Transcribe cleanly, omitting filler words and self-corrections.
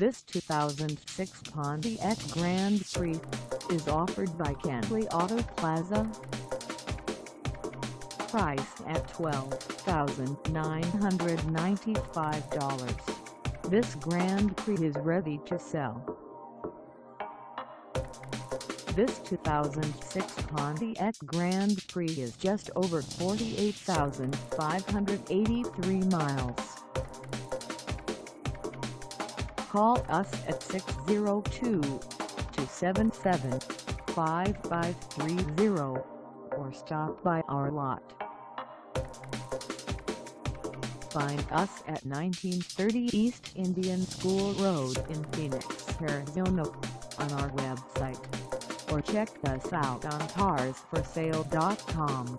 This 2006 Pontiac Grand Prix is offered by Kenly Auto Plaza. Price at $12,995. This Grand Prix is ready to sell. This 2006 Pontiac Grand Prix is just over 48,583 miles. Call us at 602-277-5530 or stop by our lot. Find us at 1930 East Indian School Road in Phoenix, Arizona on our website, or check us out on carsforsale.com.